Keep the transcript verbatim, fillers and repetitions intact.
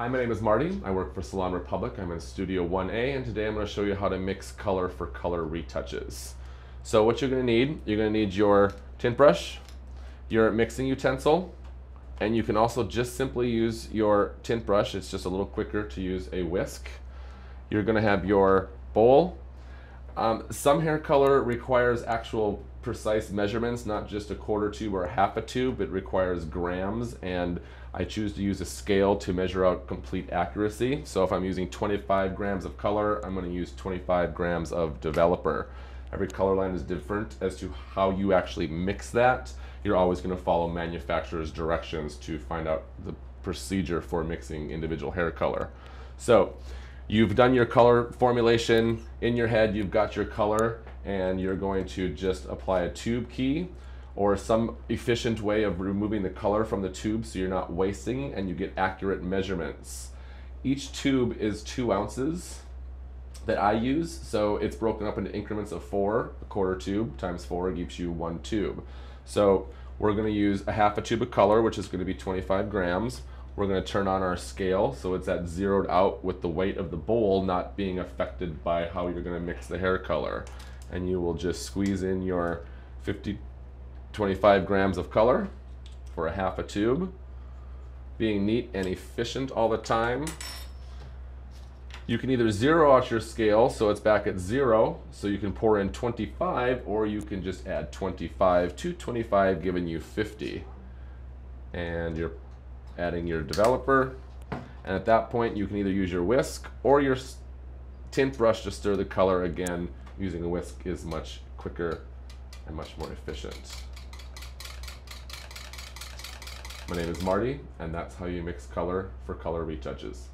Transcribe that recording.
Hi, my name is Marty. I work for Salon Republic. I'm in Studio one A, and today I'm going to show you how to mix color for color retouches. So what you're going to need, you're going to need your tint brush, your mixing utensil, and you can also just simply use your tint brush. It's just a little quicker to use a whisk. You're going to have your bowl. Um, some hair color requires actual precise measurements, not just a quarter tube or a half a tube. It requires grams, and I choose to use a scale to measure out complete accuracy. So if I'm using twenty-five grams of color, I'm going to use twenty-five grams of developer. Every color line is different as to how you actually mix that. You're always going to follow manufacturer's directions to find out the procedure for mixing individual hair color. So you've done your color formulation in your head, you've got your color, and you're going to just apply a tube key or some efficient way of removing the color from the tube so you're not wasting and you get accurate measurements. Each tube is two ounces that I use, so it's broken up into increments of four. A quarter tube times four gives you one tube. So we're going to use a half a tube of color, which is going to be twenty-five grams. We're going to turn on our scale so it's at zeroed out with the weight of the bowl not being affected by how you're going to mix the hair color. And you will just squeeze in your twenty-five grams of color for a half a tube, being neat and efficient all the time. You can either zero out your scale so it's back at zero, so you can pour in twenty-five, or you can just add twenty-five to twenty-five, giving you fifty. And you're adding your developer, and at that point you can either use your whisk or your tint brush to stir the color again. Using a whisk is much quicker and much more efficient. My name is Marty, and that's how you mix color for color retouches.